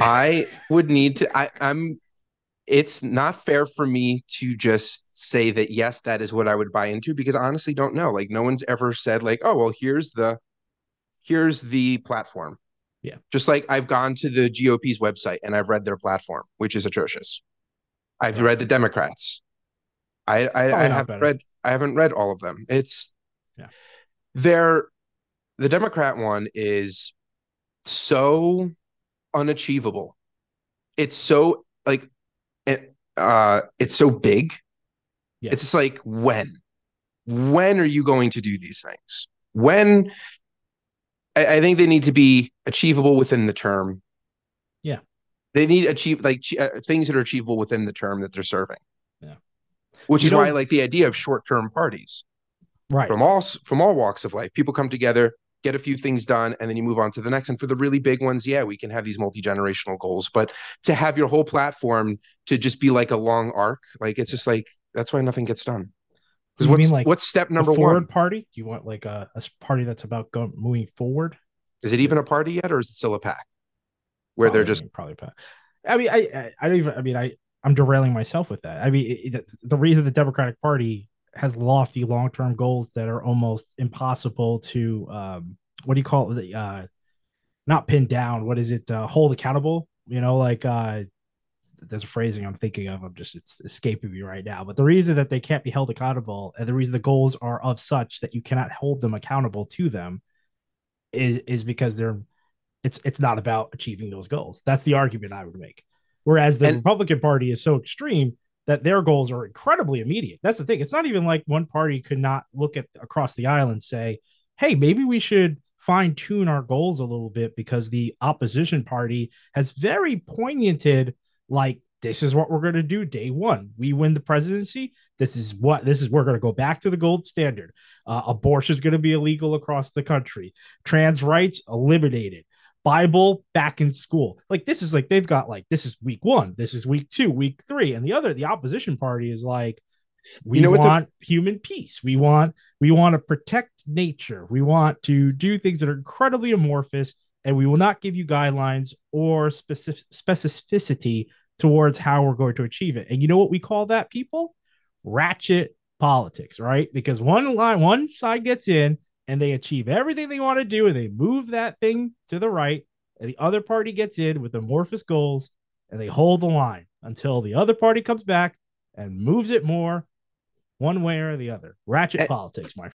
I would need to. I'm. It's not fair for me to just say that, yes, that is what I would buy into, because I honestly don't know. Like, no one's ever said, like, oh, well, here's the platform. Yeah. Just like I've gone to the GOP's website and I've read their platform, which is atrocious. I've read the Democrats. I haven't read all of them. It's the Democrat one is so unachievable. It's so like it's so big. Yeah. It's like, when are you going to do these things? When I think they need to be achievable within the term. Yeah. They need things that are achievable within the term that they're serving. Yeah. Which is why I like the idea of short-term parties. Right. From all walks of life, people come together, get a few things done, and then you move on to the next. And for the really big ones, yeah, we can have these multi-generational goals, but to have your whole platform to just be like a long arc, like it's just like, that's why nothing gets done. Because what's step number one? Party? You want like a party that's about moving forward? Is it even a party yet, or is it still a pack? Where probably, they're just probably. I mean, I don't even. I mean, I'm derailing myself with that. I mean, the reason the Democratic Party has lofty long-term goals that are almost impossible to not pin down. What is it? Hold accountable. You know, like there's a phrasing I'm thinking of. It's escaping me right now. But the reason that they can't be held accountable, and the reason the goals are of such that you cannot hold them accountable to them, is because it's not about achieving those goals. That's the argument I would make. Whereas the Republican Party is so extreme that their goals are incredibly immediate. That's the thing. It's not even like one party could not look at across the aisle and say, hey, maybe we should fine tune our goals a little bit, because the opposition party has very poignanted, like, this is what we're going to do day one. We win the presidency. We're going to go back to the gold standard. Abortion is going to be illegal across the country. Trans rights eliminated. Bible back in school. Like, this is like, they've got like, this is week one, this is week two, week three. And the opposition party is like, we want human peace. We want to protect nature. We want to do things that are incredibly amorphous, and we will not give you guidelines or specificity towards how we're going to achieve it. And you know what we call that, people? Ratchet politics, right? Because one side gets in and they achieve everything they want to do, and they move that thing to the right, and the other party gets in with amorphous goals, and they hold the line until the other party comes back and moves it more one way or the other. Ratchet politics, my friend.